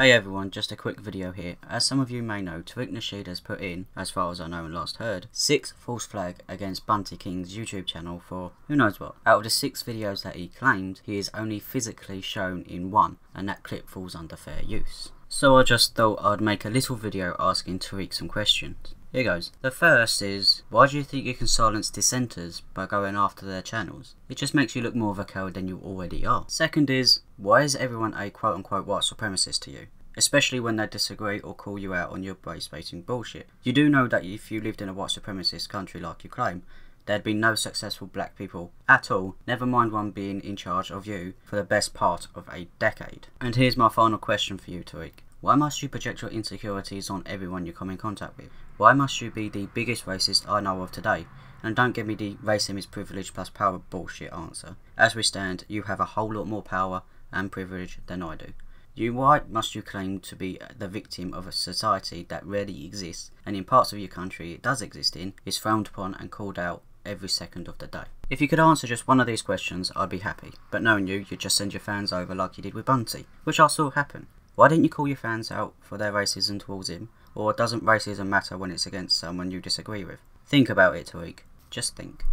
Hey everyone, just a quick video here. As some of you may know, Tariq Nasheed has put in, as far as I know and last heard, 6 false flag against Bunty King's YouTube channel for who knows what. Out of the 6 videos that he claimed, he is only physically shown in 1, and that clip falls under fair use. So I just thought I'd make a little video asking Tariq some questions. Here goes. The first is, why do you think you can silence dissenters by going after their channels? It just makes you look more of a coward than you already are. Second is, why is everyone a quote-unquote white supremacist to you? Especially when they disagree or call you out on your race-baiting bullshit. You do know that if you lived in a white supremacist country like you claim, there'd be no successful black people at all, never mind one being in charge of you for the best part of a decade. And here's my final question for you, Tariq. Why must you project your insecurities on everyone you come in contact with? Why must you be the biggest racist I know of today? And don't give me the racism is privilege plus power bullshit answer. As we stand, you have a whole lot more power and privilege than I do. Why must you claim to be the victim of a society that rarely exists, and in parts of your country it does exist in, is frowned upon and called out every second of the day? If you could answer just one of these questions, I'd be happy. But knowing you, you'd just send your fans over like you did with Bunty, which I saw happen. Why didn't you call your fans out for their racism towards him? Or doesn't racism matter when it's against someone you disagree with? Think about it, Tariq. Just think.